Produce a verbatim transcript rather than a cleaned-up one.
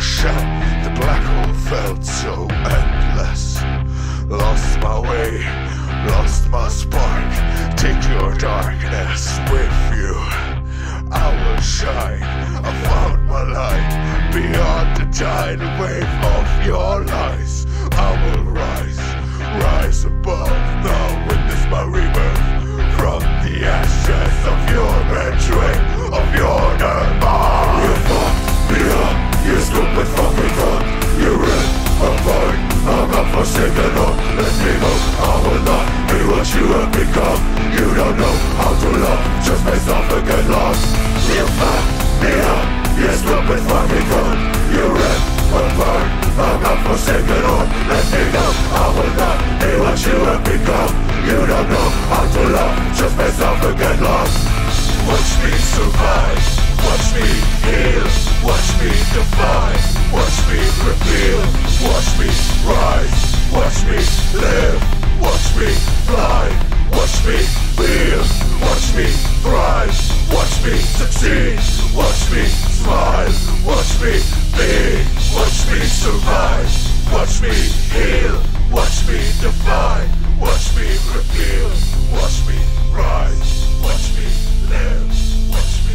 a shout, the black hole felt so endless. Lost my way, lost my spark. Take your darkness with you, I will shine. I found my light beyond the tidal wave of your lies. I will rise, rise above. Now witness my rebirth from the ashes of your betrayal, of your demise. You fuck me up, you stupid fucking fuck. You rip apart, I'm not forsaken. Up, let me go, I will not be what you have become. You don't know how to love, just based off a good luck. You fuck me up, you stupid fucking fuck. You rip apart, I'm not forsaken. Up, let me go, I will not be what you have become. You don't know how to love, just based off a good luck. Watch me survive, watch me heal, watch me defy, watch me reveal, watch me rise, watch me live, watch me fly, watch me feel, watch me thrive, watch me succeed, watch me smile, watch me be, watch me survive, watch me heal, watch me defy, watch me reveal, watch me rise, watch me live, watch me